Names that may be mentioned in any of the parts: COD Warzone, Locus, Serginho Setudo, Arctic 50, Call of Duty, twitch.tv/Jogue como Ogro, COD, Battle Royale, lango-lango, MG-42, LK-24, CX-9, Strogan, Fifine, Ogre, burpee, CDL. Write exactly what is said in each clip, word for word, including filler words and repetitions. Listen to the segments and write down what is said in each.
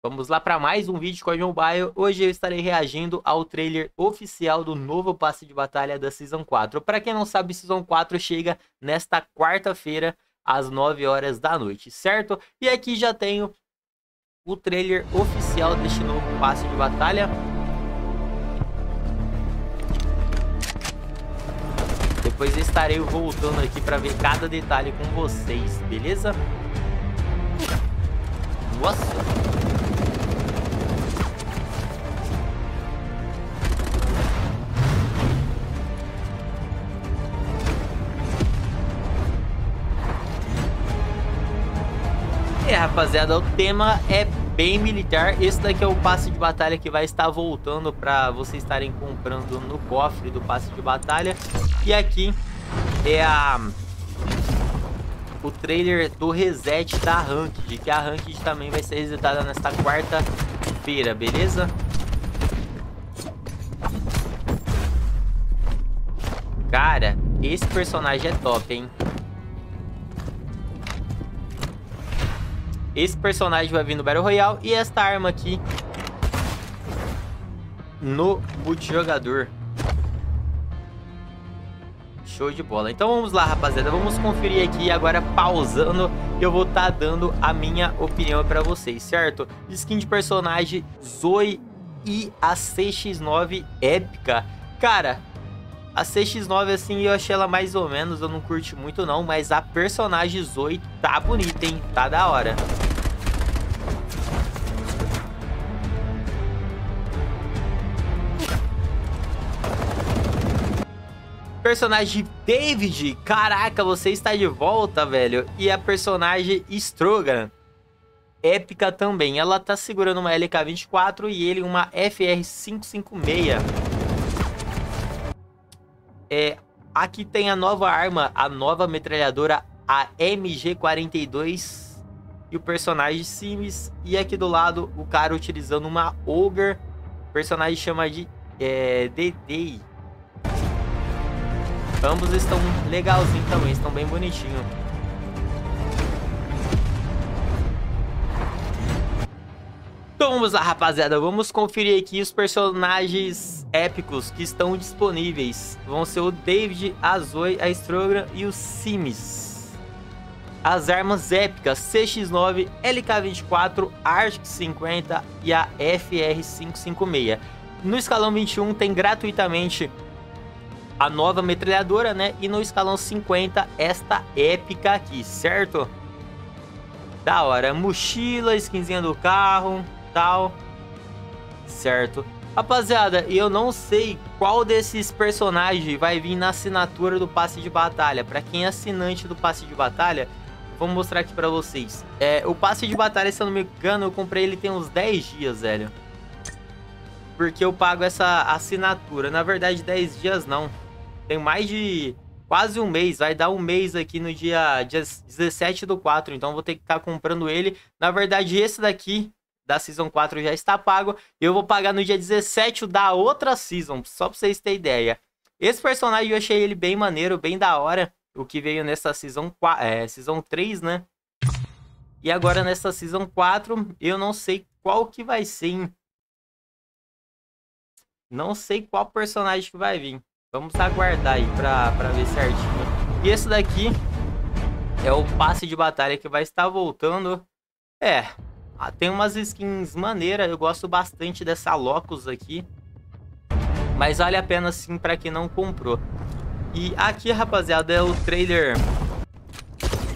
Vamos lá para mais um vídeo de C O D Mobile. Hoje eu estarei reagindo ao trailer oficial do novo passe de batalha da Season quatro. Para quem não sabe, Season quatro chega nesta quarta-feira às nove horas da noite, certo? E aqui já tenho o trailer oficial deste novo passe de batalha. Depois eu estarei voltando aqui para ver cada detalhe com vocês, beleza? Nossa! É, rapaziada, o tema é bem militar. Esse daqui é o passe de batalha que vai estar voltando para vocês estarem comprando no cofre do passe de batalha. E aqui é a... o trailer do reset da Ranked, que a Ranked também vai ser resetada nesta quarta-feira, beleza? Cara, esse personagem é top, hein? Esse personagem vai vir no Battle Royale e esta arma aqui no multijogador. Show de bola. Então vamos lá, rapaziada. Vamos conferir aqui agora, pausando. Eu vou estar dando a minha opinião para vocês, certo? Skin de personagem Zoe e a C X nove épica. Cara, a C X nove assim eu achei ela mais ou menos. Eu não curti muito não, mas a personagem Zoe tá bonita, hein? Tá da hora. Personagem David, caraca, você está de volta, velho. E a personagem Strogan, épica também. Ela tá segurando uma L K vinte e quatro e ele uma F R quinhentos e cinquenta e seis. É, aqui tem a nova arma, a nova metralhadora, a M G quarenta e dois e o personagem Sims. E aqui do lado o cara utilizando uma Ogre. O personagem chama de é, D D. Ambos estão legalzinhos também, estão bem bonitinhos. Então vamos lá, rapaziada, vamos conferir aqui os personagens épicos que estão disponíveis. Vão ser o David, a Zoe, a Strogan e o Sims. As armas épicas, C X nove, L K vinte e quatro, Arctic cinquenta e a F R quinhentos e cinquenta e seis. No escalão vinte e um tem gratuitamente a nova metralhadora, né? E no escalão cinquenta, esta épica aqui, certo? Da hora. Mochila, skinzinha do carro, tal. Certo. Rapaziada, eu não sei qual desses personagens vai vir na assinatura do passe de batalha. Pra quem é assinante do passe de batalha, vou mostrar aqui pra vocês. É, o passe de batalha, se eu não me engano, eu comprei ele tem uns dez dias, velho. Porque eu pago essa assinatura. Na verdade, dez dias não. Tem mais de quase um mês. Vai dar um mês aqui no dia, dia dezessete do quatro. Então, vou ter que estar tá comprando ele. Na verdade, esse daqui da Season quatro já está pago. Eu vou pagar no dia dezessete da outra Season. Só para vocês terem ideia. Esse personagem, eu achei ele bem maneiro, bem da hora. O que veio nessa Season quatro, é, Season três, né? E agora, nessa Season quatro, eu não sei qual que vai ser, hein? Não sei qual personagem que vai vir. Vamos aguardar aí pra, pra ver certinho. E esse daqui é o passe de batalha que vai estar voltando. É, tem umas skins maneiras. Eu gosto bastante dessa Locus aqui. Mas vale a pena sim pra quem não comprou. E aqui, rapaziada, é o trailer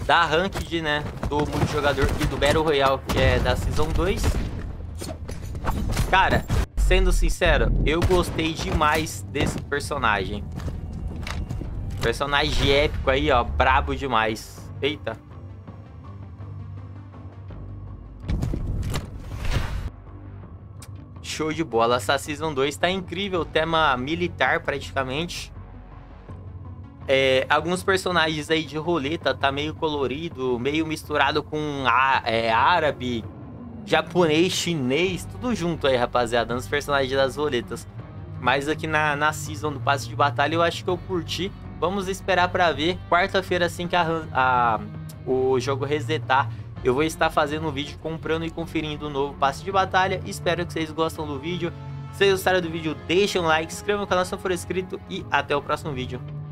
da Ranked, né? Do multijogador e do Battle Royale, que é da Season dois. Cara... sendo sincero, eu gostei demais desse personagem. Personagem épico aí, ó. Brabo demais. Eita. Show de bola. Essa Season dois tá incrível. Tema militar, praticamente. É, alguns personagens aí de roleta. Tá meio colorido, meio misturado com a, é, árabe... japonês, chinês, tudo junto aí, rapaziada, nos personagens das roletas. Mas aqui na, na Season do passe de batalha eu acho que eu curti. Vamos esperar pra ver, quarta-feira assim que a, a, o jogo resetar, eu vou estar fazendo um vídeo comprando e conferindo o novo passe de batalha. Espero que vocês gostam do vídeo. Se vocês gostaram do vídeo, deixem um like, se inscrevam no canal se não for inscrito e até o próximo vídeo.